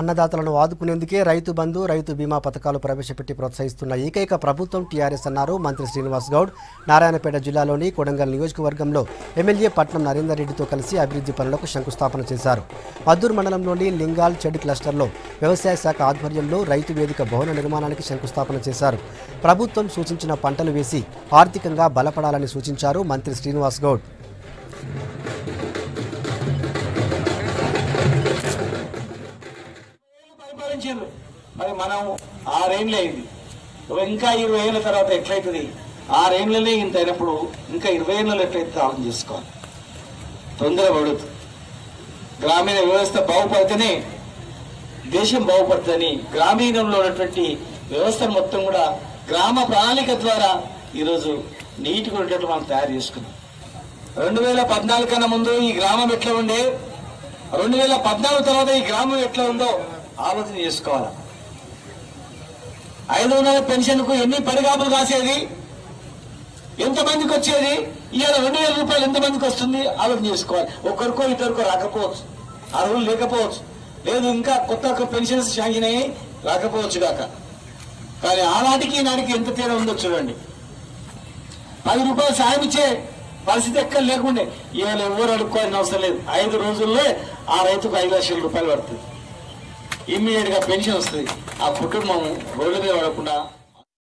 అన్నదాతలను ఆదుకునేందుకే రైతు బంధు రైతు బీమా పథకాలు ప్రవేశపెట్టి ప్రోత్సహిస్తున్న ఏకైక ప్రభుత్వం టీఆర్ఎస్ అన్నారు మంత్రి శ్రీనివాస్ గౌడ్. నారాయణపేట జిల్లాలోని కొడంగల్ నియోజకవర్గంలో ఎమ్మెల్యే పట్నం నరేందర్ రెడ్డితో కలిసి అభివృద్ధి పనులకు శంకుస్థాపన చేశారు. మద్దూరు మండలంలోని లింగాల్ చెడు క్లస్టర్లో వ్యవసాయ శాఖ ఆధ్వర్యంలో రైతు వేదిక భవన నిర్మాణానికి శంకుస్థాపన చేశారు. ప్రభుత్వం సూచించిన పంటలు వేసి ఆర్థికంగా బలపడాలని సూచించారు మంత్రి శ్రీనివాస్ గౌడ్. మరి మనం 6 ఏళ్ళు అయింది, ఇంకా 20 ఏళ్ళ తర్వాత ఎట్లయితుంది? 6 ఏళ్ళనే ఇంత అయినప్పుడు ఇంకా 20 ఏళ్ళలో ఎట్లయితే ఆలోచన చేసుకోవాలి. తొందర పడుతుంది. గ్రామీణ వ్యవస్థ బాగుపడితేనే దేశం బాగుపడుతుందని గ్రామీణంలో ఉన్నటువంటి వ్యవస్థ మొత్తం కూడా గ్రామ ప్రణాళిక ద్వారా ఈరోజు నీట్గా ఉండేటట్టు మనం తయారు చేసుకున్నాం. 2014 కన్నా ముందు ఈ గ్రామం ఎట్లా ఉండే, 2014 తర్వాత ఈ గ్రామం ఎట్లా ఉందో ఆలోచన చేసుకోవాలి. 500 పెన్షన్కు ఎన్ని పరిగాపులు కాసేది, ఎంతమందికి వచ్చేది? ఇవాళ 2000 రూపాయలు ఎంతమందికి వస్తుంది ఆలోచన చేసుకోవాలి. ఒకరికో ఇద్దరికో రాకపోవచ్చు, అర్హులు లేకపోవచ్చు, లేదు ఇంకా కొత్త పెన్షన్స్ శాంక్షన్ అయ్యి రాకపోవచ్చు కాక. కానీ ఆనాటికి ఈనాటికి ఎంత తేడా ఉందో చూడండి. 10 రూపాయలు సాయం ఇచ్చే పరిస్థితి ఎక్కడ లేకుండే. ఇవాళ ఎవరు అడుక్కోవాలని అవసరం లేదు. 5 రోజుల్లో ఆ రైతుకు 5 లక్షల రూపాయలు పడుతుంది. ఇమ్మీడియట్ గా పెన్షన్ వస్తుంది. ఆ కుటుంబం రోడ్డు మీద పడకుండా